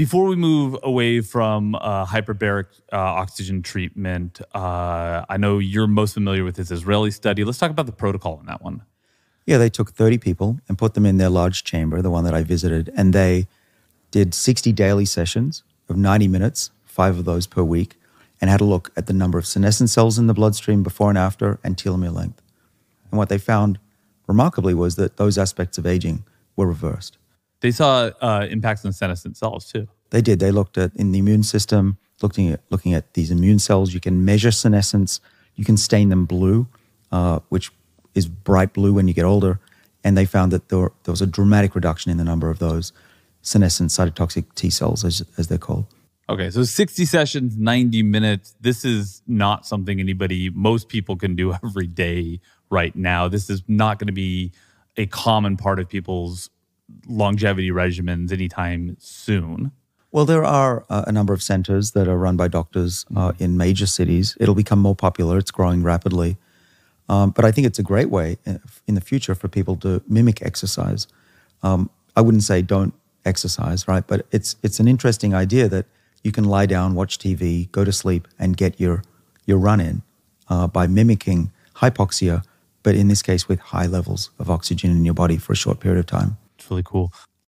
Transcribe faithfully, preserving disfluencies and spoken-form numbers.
Before we move away from uh, hyperbaric uh, oxygen treatment, uh, I know you're most familiar with this Israeli study. Let's talk about the protocol in that one. Yeah, they took thirty people and put them in their large chamber, the one that I visited, and they did sixty daily sessions of ninety minutes, five of those per week, and had a look at the number of senescent cells in the bloodstream before and after and telomere length. And what they found remarkably was that those aspects of aging were reversed. They saw uh, impacts on senescent cells too. They did. They looked at in the immune system, looking at, looking at these immune cells. You can measure senescence. You can stain them blue, uh, which is bright blue when you get older. And they found that there, were, there was a dramatic reduction in the number of those senescent cytotoxic T cells, as, as they're called. Okay, so sixty sessions, ninety minutes. This is not something anybody, most people can do every day right now. This is not going to be a common part of people's longevity regimens anytime soon. Well, there are uh, a number of centers that are run by doctors uh, in major cities. It'll become more popular. It's growing rapidly. Um, but I think it's a great way in the future for people to mimic exercise. Um, I wouldn't say don't exercise, right? But it's, it's an interesting idea that you can lie down, watch T V, go to sleep, and get your, your run in uh, by mimicking hypoxia, but in this case with high levels of oxygen in your body for a short period of time. It's really cool.